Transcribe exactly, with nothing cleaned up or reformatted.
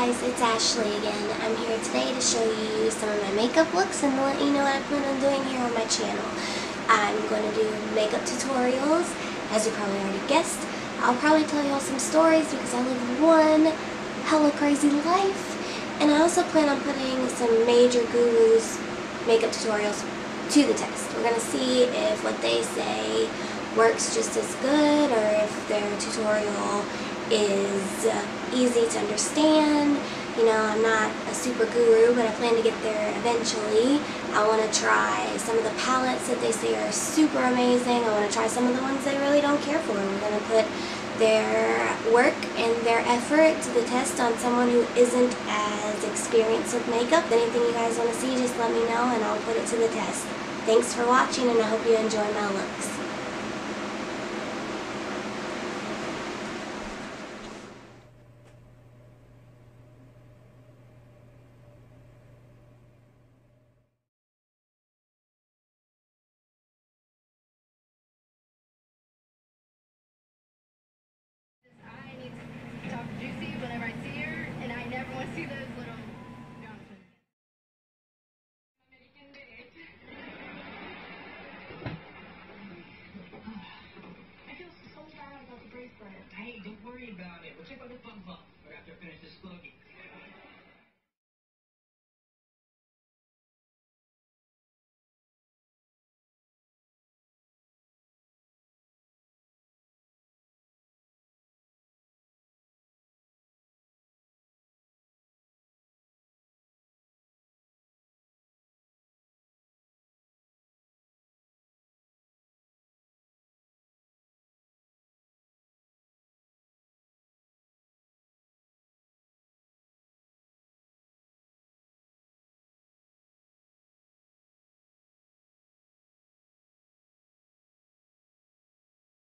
guys, it's Ashley again. I'm here today to show you some of my makeup looks and let you know what I plan on doing here on my channel. I'm going to do makeup tutorials, as you probably already guessed. I'll probably tell y'all some stories because I live one hella crazy life. And I also plan on putting some major gurus' makeup tutorials to the test. We're going to see if what they say works just as good or if their tutorial is uh, easy to understand. You know, I'm not a super guru, but I plan to get there eventually. I want to try some of the palettes that they say are super amazing. I want to try some of the ones they really don't care for. We're going to put their work and their effort to the test on someone who isn't as experienced with makeup. Anything you guys want to see, just let me know and I'll put it to the test. Thanks for watching, and I hope you enjoy my looks. I hate to worry about it. We'll check on the bump bump. We're after finish this slogan.